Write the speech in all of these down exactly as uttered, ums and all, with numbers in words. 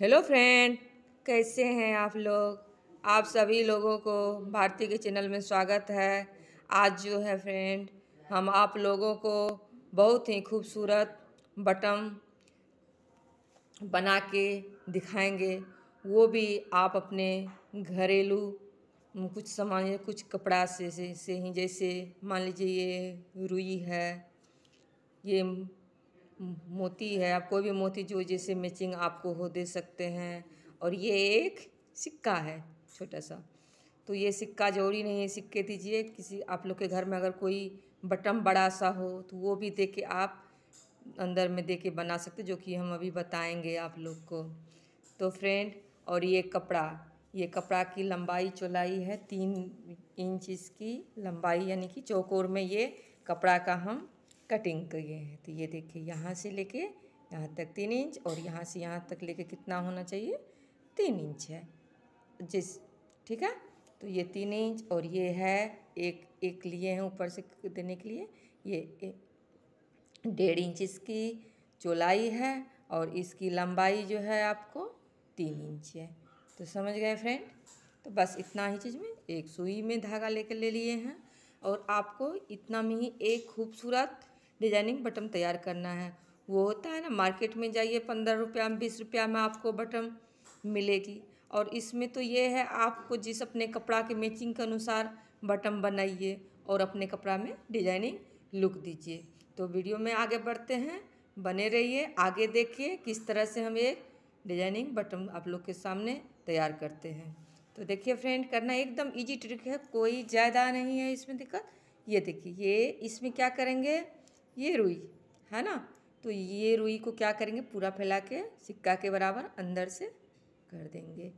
Hello friend, कैसे हैं आप लोग। आप सभी लोगों को भारती के चैनल में स्वागत है। आज जो है फ्रेंड, हम आप लोगों को बहुत ही खूबसूरत बटन बना के दिखाएंगे, वो भी आप अपने घरेलू कुछ सामान या कुछ कपड़ा से से, से ही। जैसे मान लीजिए ये रुई है, ये मोती है, आप कोई भी मोती जो जैसे मैचिंग आपको हो दे सकते हैं। और ये एक सिक्का है छोटा सा, तो ये सिक्का जरूरी नहीं है सिक्के दीजिए। किसी आप लोग के घर में अगर कोई बटन बड़ा सा हो तो वो भी दे के आप अंदर में दे के बना सकते, जो कि हम अभी बताएंगे आप लोग को। तो फ्रेंड, और ये कपड़ा, ये कपड़ा की लंबाई चौड़ाई है तीन इंच इसकी लंबाई, यानी कि चौकोर में ये कपड़ा का हम कटिंग किए हैं। तो ये देखिए, यहाँ से लेके यहाँ तक तीन इंच और यहाँ से यहाँ तक लेके कितना होना चाहिए, तीन इंच है जिस, ठीक है। तो ये तीन इंच और ये है एक एक लिए हैं ऊपर से देने के लिए। ये डेढ़ इंच इसकी चौड़ाई है और इसकी लंबाई जो है आपको तीन इंच है। तो समझ गए फ्रेंड। तो बस इतना ही चीज़ में एक सुई में धागा लेकर ले लिए हैं और आपको इतना में ही एक खूबसूरत डिजाइनिंग बटन तैयार करना है। वो होता है ना, मार्केट में जाइए, पंद्रह रुपया में बीस रुपया में आपको बटन मिलेगी। और इसमें तो ये है, आपको जिस अपने कपड़ा के मैचिंग के अनुसार बटन बनाइए और अपने कपड़ा में डिजाइनिंग लुक दीजिए। तो वीडियो में आगे बढ़ते हैं, बने रहिए, आगे देखिए किस तरह से हम एक डिजाइनिंग बटन आप लोग के सामने तैयार करते हैं। तो देखिए फ्रेंड, करना एकदम इजी ट्रिक है, कोई ज़्यादा नहीं है इसमें दिक्कत। ये देखिए, ये इसमें क्या करेंगे, ये रुई है ना, तो ये रुई को क्या करेंगे, पूरा फैला के सिक्का के बराबर अंदर से कर देंगे।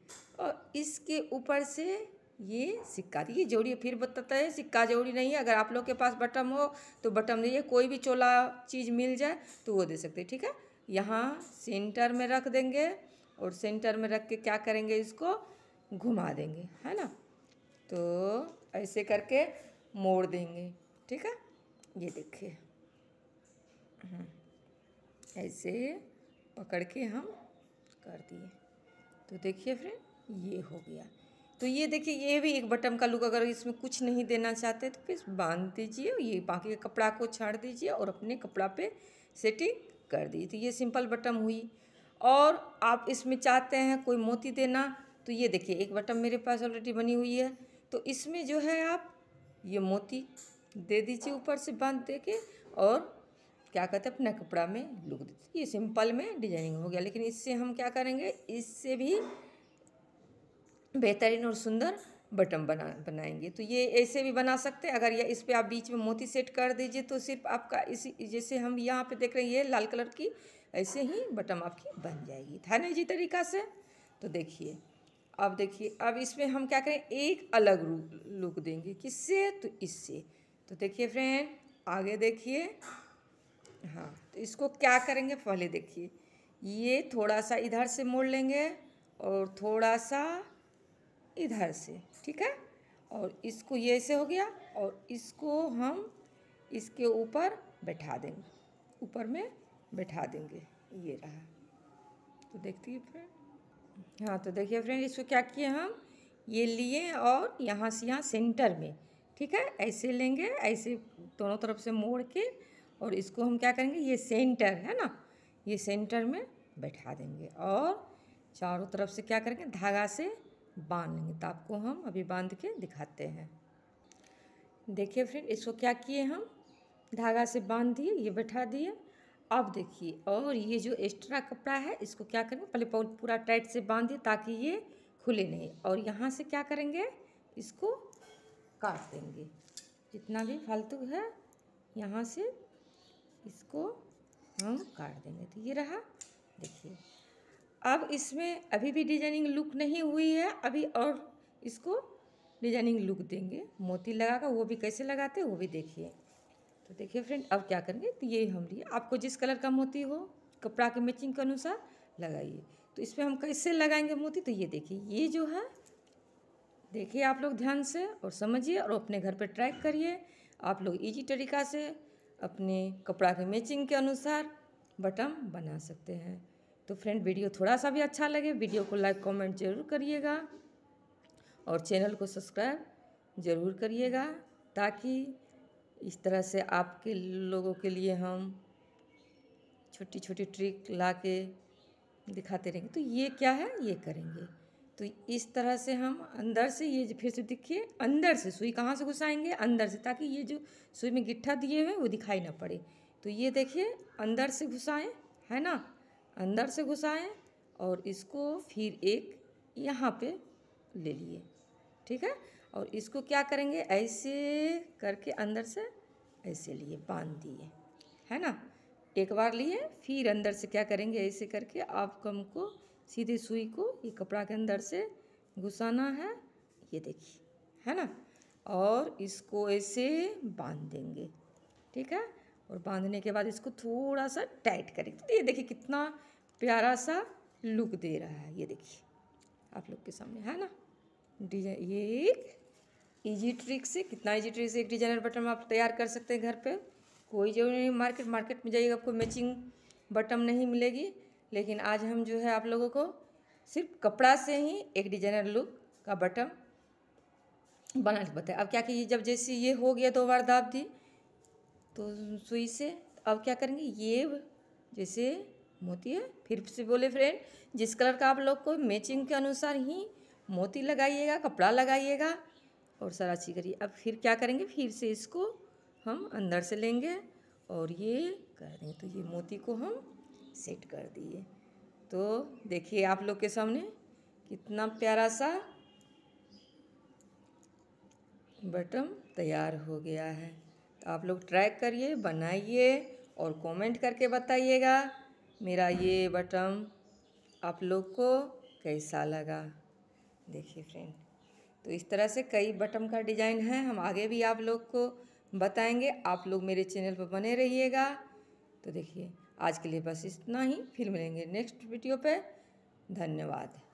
और इसके ऊपर से ये सिक्का, ये जोड़िए। फिर बताता है, सिक्का जोड़ी नहीं है। अगर आप लोग के पास बटन हो तो बटन दीजिए, कोई भी चोला चीज़ मिल जाए तो वो दे सकते हैं, ठीक है। यहाँ सेंटर में रख देंगे और सेंटर में रख के क्या करेंगे, इसको घुमा देंगे, है ना। तो ऐसे करके मोड़ देंगे, ठीक है। ये देखिए, ऐसे पकड़ के हम कर दिए। तो देखिए फ्रेंड, ये हो गया। तो ये देखिए, ये भी एक बटन का लुक। अगर इसमें कुछ नहीं देना चाहते तो फिर बांध दीजिए, ये बाकी कपड़ा को छाड़ दीजिए और अपने कपड़ा पे सेटिंग कर दीजिए। तो ये सिंपल बटन हुई। और आप इसमें चाहते हैं कोई मोती देना, तो ये देखिए, एक बटन मेरे पास ऑलरेडी बनी हुई है। तो इसमें जो है आप ये मोती दे दीजिए ऊपर से बांध दे के, और क्या कहते हैं, अपना कपड़ा में लुक देते। ये सिंपल में डिजाइनिंग हो गया, लेकिन इससे हम क्या करेंगे, इससे भी बेहतरीन और सुंदर बटन बना बनाएंगे। तो ये ऐसे भी बना सकते हैं। अगर ये इस पर आप बीच में मोती सेट कर दीजिए तो सिर्फ आपका इसी, जैसे हम यहाँ पे देख रहे हैं, ये लाल कलर की ऐसे ही बटन आपकी बन जाएगी, था ना इसी तरीका से। तो देखिए, अब देखिए, अब इसमें हम क्या करें, एक अलग लुक देंगे। किससे, तो इससे। तो देखिए फ्रेंड, आगे देखिए, हाँ। तो इसको क्या करेंगे, पहले देखिए, ये थोड़ा सा इधर से मोड़ लेंगे और थोड़ा सा इधर से, ठीक है। और इसको ये ऐसे हो गया, और इसको हम इसके ऊपर बैठा देंगे, ऊपर में बैठा देंगे, ये रहा। तो देखती है फ्रेंड, हाँ। तो देखिए फ्रेंड, इसको क्या किए हम, ये लिए और यहाँ से यहाँ सेंटर में, ठीक है, ऐसे लेंगे, ऐसे दोनों तरफ से मोड़ के, और इसको हम क्या करेंगे, ये सेंटर है ना, ये सेंटर में बैठा देंगे। और चारों तरफ से क्या करेंगे, धागा से बांध लेंगे। तो आपको हम अभी बांध के दिखाते हैं। देखिए फ्रेंड, इसको क्या किए हम, धागा से बांध दिए, ये बैठा दिए। अब देखिए, और ये जो एक्स्ट्रा कपड़ा है इसको क्या करेंगे, पहले पूरा टाइट से बांध दिए ताकि ये खुले नहीं। और यहाँ से क्या करेंगे, इसको काट देंगे, जितना भी फालतू है यहाँ से इसको हम काट देंगे। तो ये रहा, देखिए। अब इसमें अभी भी डिजाइनिंग लुक नहीं हुई है, अभी और इसको डिजाइनिंग लुक देंगे मोती लगाकर। वो भी कैसे लगाते हैं वो भी देखिए। तो देखिए फ्रेंड, अब क्या करेंगे, तो ये हम लिए, आपको जिस कलर का मोती हो कपड़ा के मैचिंग के अनुसार लगाइए। तो इसमें हम कैसे लगाएंगे मोती, तो ये देखिए, ये जो है, देखिए आप लोग ध्यान से और समझिए और अपने घर पर ट्राई करिए। आप लोग ईजी तरीका से अपने कपड़ा के मैचिंग के अनुसार बटन बना सकते हैं। तो फ्रेंड वीडियो थोड़ा सा भी अच्छा लगे वीडियो को लाइक कमेंट जरूर करिएगा और चैनल को सब्सक्राइब जरूर करिएगा ताकि इस तरह से आपके लोगों के लिए हम छोटी छोटी ट्रिक ला के दिखाते रहेंगे। तो ये क्या है ये करेंगे तो इस तरह से हम अंदर से ये फिर से देखिए अंदर से सुई कहाँ से घुसाएंगे अंदर से ताकि ये जो सुई में गिट्ठा दिए हुए वो दिखाई ना पड़े। तो ये देखिए अंदर से घुसाएं है ना अंदर से घुसाएं और इसको फिर एक यहाँ पे ले लिए ठीक है। और इसको क्या करेंगे ऐसे करके अंदर से ऐसे लिए बांध दिए है ना एक बार लिए फिर अंदर से क्या करेंगे ऐसे करके आप कम को सीधी सुई को ये कपड़ा के अंदर से घुसाना है ये देखिए है ना और इसको ऐसे बांध देंगे ठीक है। और बांधने के बाद इसको थोड़ा सा टाइट करेंगे तो ये देखिए कितना प्यारा सा लुक दे रहा है ये देखिए आप लोग के सामने है ना डिजाइन। ये एक ईजी ट्रिक से कितना ईजी ट्रिक से एक डिजाइनर बटन आप तैयार कर सकते हैं घर पे। कोई जरूरी नहीं मार्केट मार्केट में जाइएगा आपको मैचिंग बटन नहीं मिलेगी लेकिन आज हम जो है आप लोगों को सिर्फ कपड़ा से ही एक डिजाइनर लुक का बटन बनाना बताए। अब क्या कीजिए जब जैसे ये हो गया दो बार दाब दी तो सुई से अब क्या करेंगे ये जैसे मोती है फिर से बोले फ्रेंड जिस कलर का आप लोग को मैचिंग के अनुसार ही मोती लगाइएगा कपड़ा लगाइएगा और सारा चीज़ करिए। अब फिर क्या करेंगे फिर से इसको हम अंदर से लेंगे और ये कर देंगे तो ये मोती को हम सेट कर दिए। तो देखिए आप लोग के सामने कितना प्यारा सा बटन तैयार हो गया है। तो आप लोग ट्राई करिए बनाइए और कमेंट करके बताइएगा मेरा ये बटन आप लोग को कैसा लगा। देखिए फ्रेंड तो इस तरह से कई बटन का डिज़ाइन है हम आगे भी आप लोग को बताएंगे आप लोग मेरे चैनल पर बने रहिएगा। तो देखिए आज के लिए बस इतना ही फिर मिलेंगे नेक्स्ट वीडियो पे धन्यवाद।